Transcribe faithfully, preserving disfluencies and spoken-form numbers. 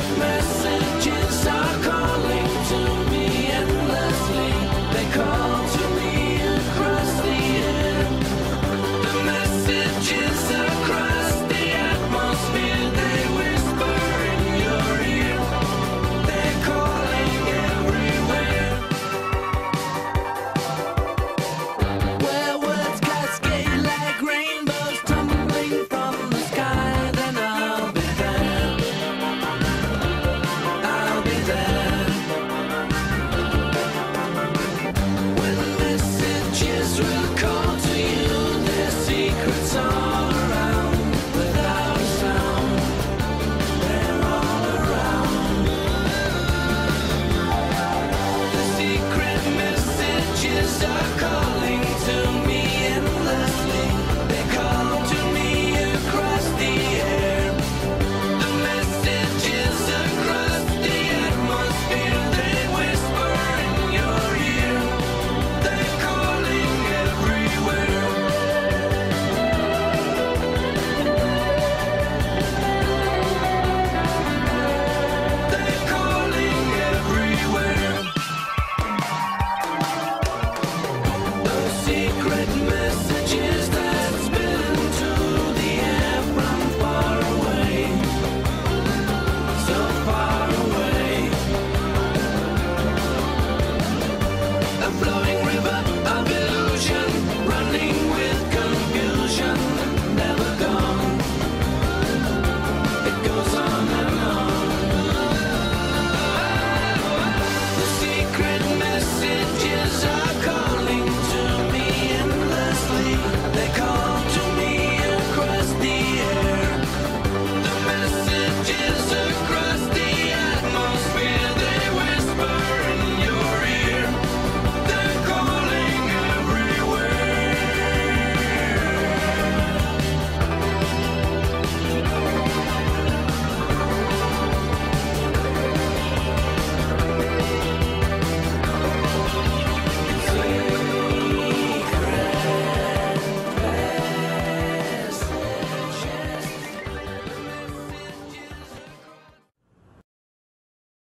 Secret messages are coming.